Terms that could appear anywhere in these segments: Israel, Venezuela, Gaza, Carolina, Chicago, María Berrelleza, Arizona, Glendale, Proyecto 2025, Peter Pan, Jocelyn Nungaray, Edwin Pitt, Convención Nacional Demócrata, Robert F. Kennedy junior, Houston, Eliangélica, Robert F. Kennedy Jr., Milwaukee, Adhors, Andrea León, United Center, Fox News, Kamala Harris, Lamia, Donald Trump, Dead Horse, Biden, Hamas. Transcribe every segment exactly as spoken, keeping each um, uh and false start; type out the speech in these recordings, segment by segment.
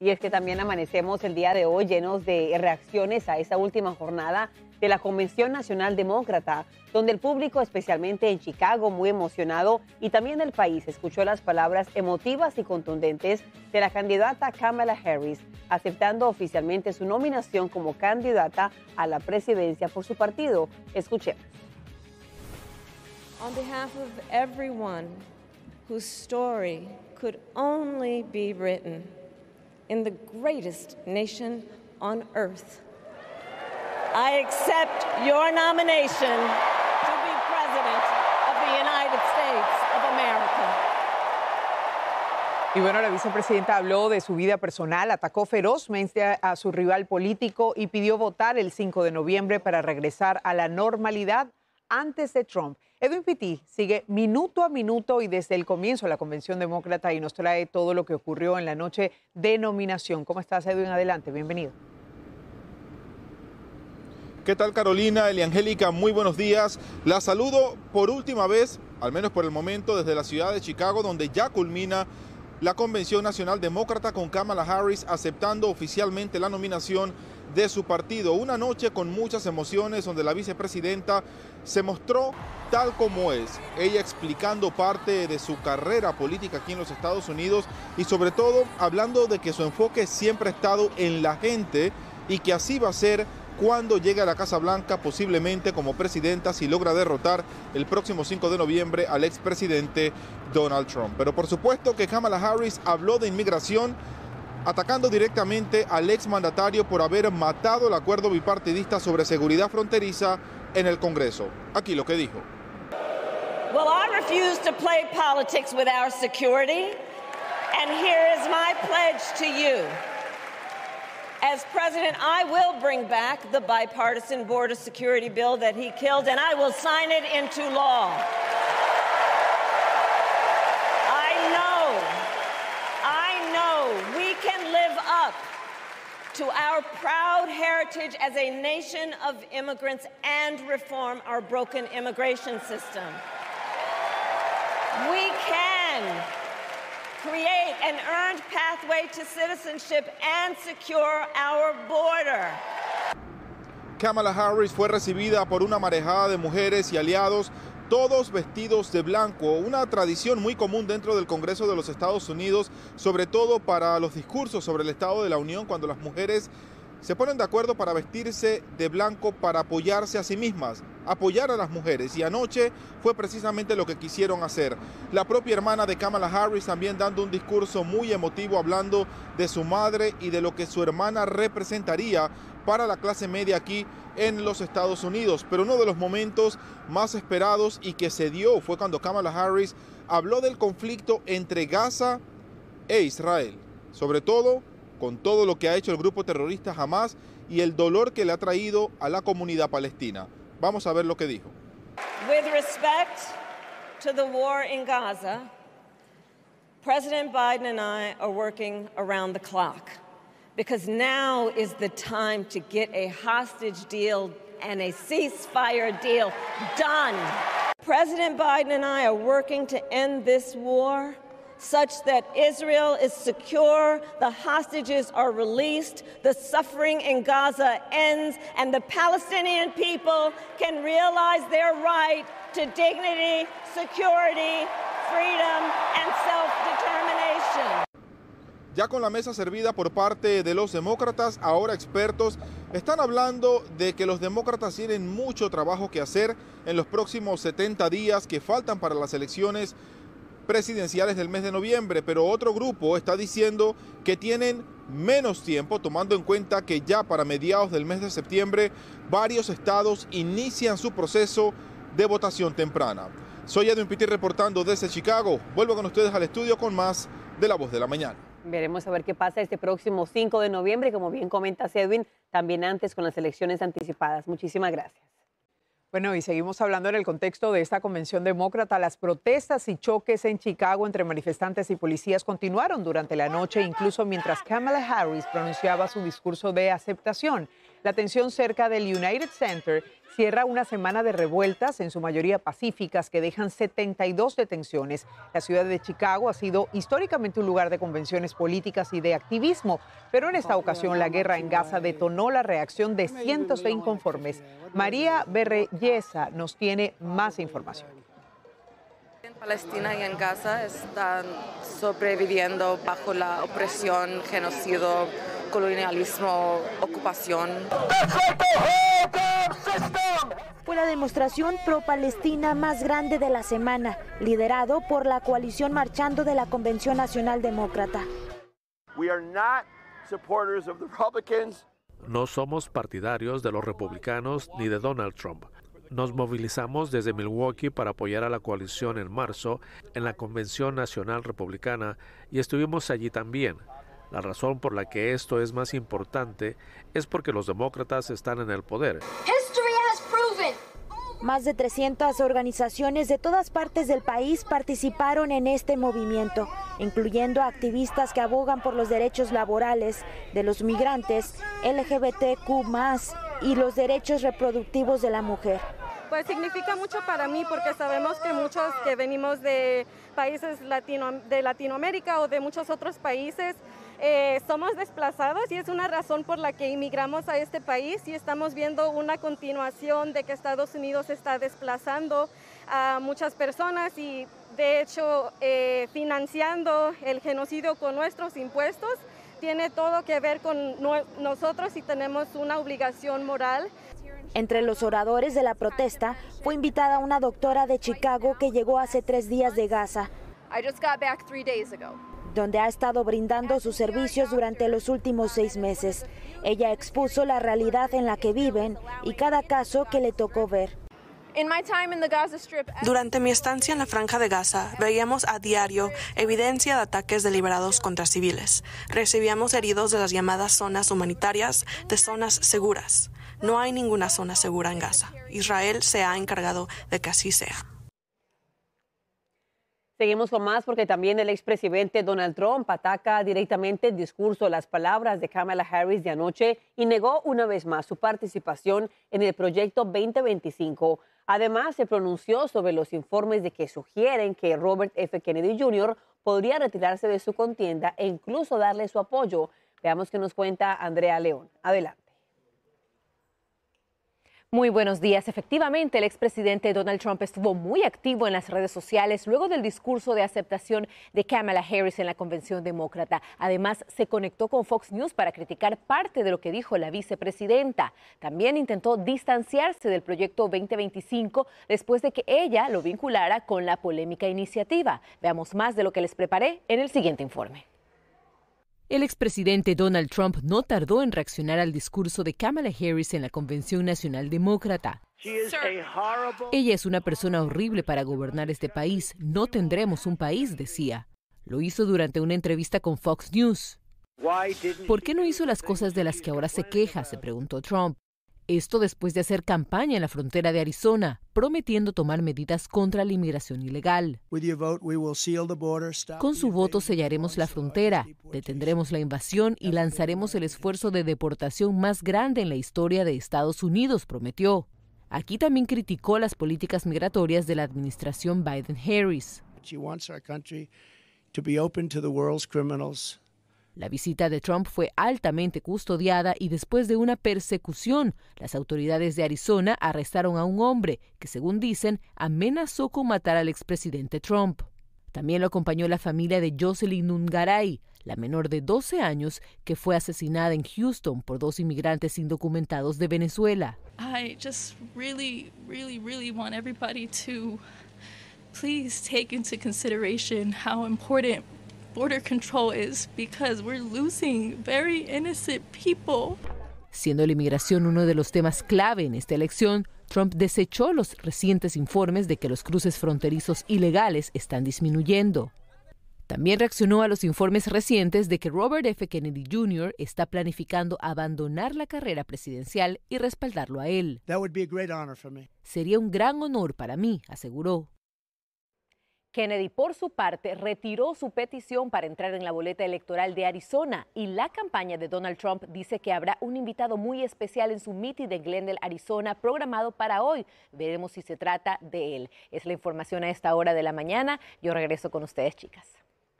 Y es que también amanecemos el día de hoy llenos de reacciones a esta última jornada de la Convención Nacional Demócrata, donde el público, especialmente en Chicago, muy emocionado, y también el país, escuchó las palabras emotivas y contundentes de la candidata Kamala Harris, aceptando oficialmente su nominación como candidata a la presidencia por su partido. Escuchemos. On behalf of everyone whose story could only be written in the greatest nation on earth, I accept your nomination to be President of the United States of America. Y bueno, la vicepresidenta habló de su vida personal, atacó ferozmente a, a su rival político y pidió votar el cinco de noviembre para regresar a la normalidad antes de Trump. Edwin Pitt sigue minuto a minuto y desde el comienzo de la Convención Demócrata y nos trae todo lo que ocurrió en la noche de nominación. ¿Cómo estás, Edwin? Adelante, bienvenido. ¿Qué tal, Carolina? Eliangélica, muy buenos días. La saludo por última vez, al menos por el momento, desde la ciudad de Chicago, donde ya culmina la Convención Nacional Demócrata con Kamala Harris aceptando oficialmente la nominación de su partido. Una noche con muchas emociones donde la vicepresidenta se mostró tal como es, ella explicando parte de su carrera política aquí en los Estados Unidos y sobre todo hablando de que su enfoque siempre ha estado en la gente y que así va a ser cuando llegue a la Casa Blanca, posiblemente como presidenta, si logra derrotar el próximo cinco de noviembre al expresidente Donald Trump. Pero por supuesto que Kamala Harris habló de inmigración, atacando directamente al exmandatario por haber matado el acuerdo bipartidista sobre seguridad fronteriza en el Congreso. Aquí lo que dijo. Well, I refuse to play politics with our security, and here is my pledge to you. As president, I will bring back the bipartisan border security bill that he killed, and I will sign it into law. I know, I know we can live up to our proud heritage as a nation of immigrants and reform our broken immigration system. We can create an earned pathway to citizenship and secure our border. Kamala Harris fue recibida por una marejada de mujeres y aliados, todos vestidos de blanco, una tradición muy común dentro del Congreso de los Estados Unidos, sobre todo para los discursos sobre el Estado de la Unión, cuando las mujeres se ponen de acuerdo para vestirse de blanco, para apoyarse a sí mismas, apoyar a las mujeres. Y anoche fue precisamente lo que quisieron hacer. La propia hermana de Kamala Harris también dando un discurso muy emotivo, hablando de su madre y de lo que su hermana representaría para la clase media aquí en los Estados Unidos. Pero uno de los momentos más esperados y que se dio fue cuando Kamala Harris habló del conflicto entre Gaza e Israel, sobre todo con todo lo que ha hecho el grupo terrorista Hamas y el dolor que le ha traído a la comunidad palestina. Vamos a ver lo que dijo. With respect to the war in Gaza, President Biden and I are working around the clock because now is the time to get a hostage deal and a ceasefire deal done. President Biden and I are working to end this war such that Israel is secure, the hostages are released, the suffering in Gaza ends, and the Palestinian people can realize their right to dignity, security, freedom, and self-determination. Ya con la mesa servida por parte de los demócratas, ahora expertos están hablando de que los demócratas tienen mucho trabajo que hacer en los próximos setenta días que faltan para las elecciones presidenciales del mes de noviembre, pero otro grupo está diciendo que tienen menos tiempo, tomando en cuenta que ya para mediados del mes de septiembre varios estados inician su proceso de votación temprana. Soy Edwin Pitt reportando desde Chicago. Vuelvo con ustedes al estudio con más de La Voz de la Mañana. Veremos a ver qué pasa este próximo cinco de noviembre, como bien comentas, Edwin, también antes con las elecciones anticipadas. Muchísimas gracias. Bueno, y seguimos hablando en el contexto de esta convención demócrata. Las protestas y choques en Chicago entre manifestantes y policías continuaron durante la noche, incluso mientras Kamala Harris pronunciaba su discurso de aceptación. La tensión cerca del United Center cierra una semana de revueltas, en su mayoría pacíficas, que dejan setenta y dos detenciones. La ciudad de Chicago ha sido históricamente un lugar de convenciones políticas y de activismo, pero en esta ocasión la guerra en Gaza detonó la reacción de cientos de inconformes. María Berrelleza nos tiene más información. En Palestina y en Gaza están sobreviviendo bajo la opresión, genocidio, colonialismo, ocupación. Fue la demostración pro-palestina más grande de la semana, liderado por la coalición marchando de la Convención Nacional Demócrata. No somos partidarios de los republicanos ni de Donald Trump. Nos movilizamos desde Milwaukee para apoyar a la coalición en marzo en la Convención Nacional Republicana y estuvimos allí también. La razón por la que esto es más importante es porque los demócratas están en el poder. Más de trescientas organizaciones de todas partes del país participaron en este movimiento, incluyendo activistas que abogan por los derechos laborales de los migrantes, L G B T Q más, y los derechos reproductivos de la mujer. Pues significa mucho para mí porque sabemos que muchos que venimos de países latino, de Latinoamérica o de muchos otros países eh, somos desplazados y es una razón por la que inmigramos a este país y estamos viendo una continuación de que Estados Unidos está desplazando a muchas personas y de hecho eh, financiando el genocidio con nuestros impuestos. Tiene todo que ver con no, nosotros y tenemos una obligación moral. Entre los oradores de la protesta fue invitada una doctora de Chicago que llegó hace tres días de Gaza, donde ha estado brindando sus servicios durante los últimos seis meses. Ella expuso la realidad en la que viven y cada caso que le tocó ver. Durante mi estancia en la Franja de Gaza, veíamos a diario evidencia de ataques deliberados contra civiles. Recibíamos heridos de las llamadas zonas humanitarias, de zonas seguras. No hay ninguna zona segura en Gaza. Israel se ha encargado de que así sea. Seguimos con más porque también el expresidente Donald Trump ataca directamente el discurso, las palabras de Kamala Harris de anoche y negó una vez más su participación en el Proyecto veinte veinticinco. Además, se pronunció sobre los informes de que sugieren que Robert F. Kennedy junior podría retirarse de su contienda e incluso darle su apoyo. Veamos qué nos cuenta Andrea León. Adelante. Muy buenos días. Efectivamente, el expresidente Donald Trump estuvo muy activo en las redes sociales luego del discurso de aceptación de Kamala Harris en la Convención Demócrata. Además, se conectó con Fox News para criticar parte de lo que dijo la vicepresidenta. También intentó distanciarse del Proyecto veinte veinticinco después de que ella lo vinculara con la polémica iniciativa. Veamos más de lo que les preparé en el siguiente informe. El expresidente Donald Trump no tardó en reaccionar al discurso de Kamala Harris en la Convención Nacional Demócrata. Ella es una persona horrible para gobernar este país. No tendremos un país, decía. Lo hizo durante una entrevista con Fox News. ¿Por qué no hizo las cosas de las que ahora se queja?, se preguntó Trump. Esto después de hacer campaña en la frontera de Arizona, prometiendo tomar medidas contra la inmigración ilegal. Con su voto sellaremos la frontera, detendremos la invasión y lanzaremos el esfuerzo de deportación más grande en la historia de Estados Unidos, prometió. Aquí también criticó las políticas migratorias de la administración Biden-Harris. La visita de Trump fue altamente custodiada y después de una persecución, las autoridades de Arizona arrestaron a un hombre que, según dicen, amenazó con matar al expresidente Trump. También lo acompañó la familia de Jocelyn Nungaray, la menor de doce años que fue asesinada en Houston por dos inmigrantes indocumentados de Venezuela. I just really, really, really want everybody to please take into consideration how important border control is because we're losing very innocent people. Siendo la inmigración uno de los temas clave en esta elección, Trump desechó los recientes informes de que los cruces fronterizos ilegales están disminuyendo. También reaccionó a los informes recientes de que Robert F. Kennedy junior está planificando abandonar la carrera presidencial y respaldarlo a él. That would be a great honor for me. Sería un gran honor para mí, aseguró. Kennedy, por su parte, retiró su petición para entrar en la boleta electoral de Arizona y la campaña de Donald Trump dice que habrá un invitado muy especial en su mitin de Glendale, Arizona, programado para hoy. Veremos si se trata de él. Es la información a esta hora de la mañana. Yo regreso con ustedes, chicas.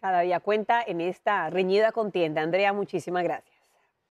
Cada día cuenta en esta reñida contienda. Andrea, muchísimas gracias.